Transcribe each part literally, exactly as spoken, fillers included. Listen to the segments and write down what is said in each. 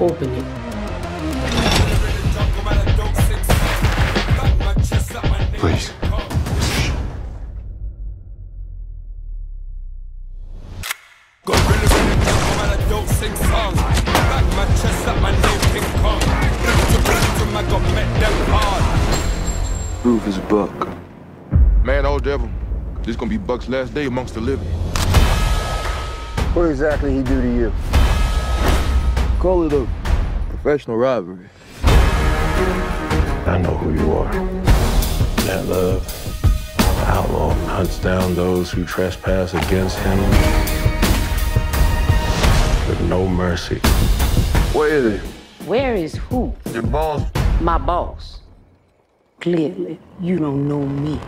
open it. Please. Rufus Buck. Man, old devil. This gonna be Buck's last day amongst the living. What exactly he do to you? Call it a professional rivalry. I know who you are. Nat Love, the outlaw, hunts down those who trespass against him with no mercy. Where is he? Where is who? Your boss. My boss. Clearly, you don't know me.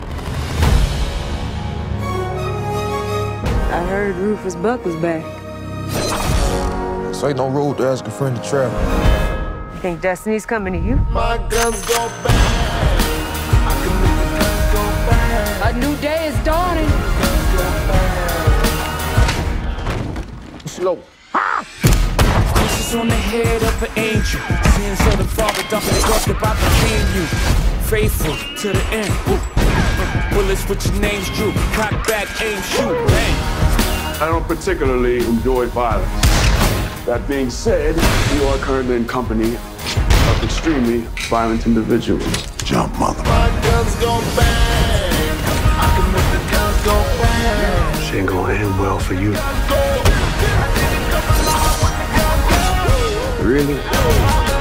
I heard Rufus Buck was back. This ain't no road to ask a friend to travel. Think Destiny's coming to you? My guns go bang. I can make the guns go bang. A new day is dawning. Slow. Ah! This is on the head of an angel. Seeing Southern Father dumping the bucket about the venue. Faithful to the end. Ooh. Bullets with your names drew. Cock back, aim, shoot, bang. I don't particularly enjoy violence. That being said, you are currently in company of extremely violent individuals. Jump, mother. My guns go bang. I can make the guns go bang. She ain't gonna end well for you. Really?